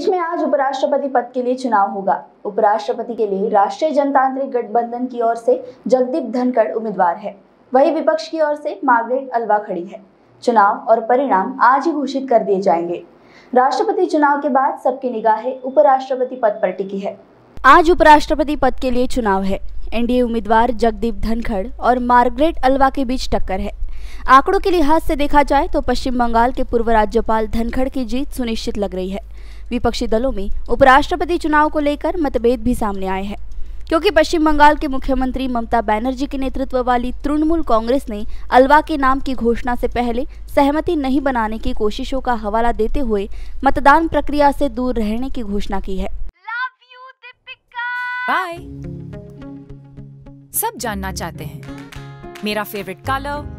देश में आज उपराष्ट्रपति पद के लिए चुनाव होगा। उपराष्ट्रपति के लिए राष्ट्रीय जनतांत्रिक गठबंधन की ओर से जगदीप धनखड़ उम्मीदवार है, वहीं विपक्ष की ओर से मार्गरेट अल्वा खड़ी है। चुनाव और परिणाम आज ही घोषित कर दिए जाएंगे। राष्ट्रपति चुनाव के बाद सबकी निगाहें उपराष्ट्रपति पद पर टिकी है। आज उपराष्ट्रपति पद के लिए चुनाव है। एनडीए उम्मीदवार जगदीप धनखड़ और मार्गरेट अल्वा के बीच टक्कर है। आंकड़ों के लिहाज से देखा जाए तो पश्चिम बंगाल के पूर्व राज्यपाल धनखड़ की जीत सुनिश्चित लग रही है। विपक्षी दलों में उपराष्ट्रपति चुनाव को लेकर मतभेद भी सामने आए हैं, क्योंकि पश्चिम बंगाल के मुख्यमंत्री ममता बैनर्जी के नेतृत्व वाली तृणमूल कांग्रेस ने अल्वा के नाम की घोषणा से पहले सहमति नहीं बनाने की कोशिशों का हवाला देते हुए मतदान प्रक्रिया से दूर रहने की घोषणा की है। बाय। सब जानना चाहते हैं मेरा फेवरेट कलर,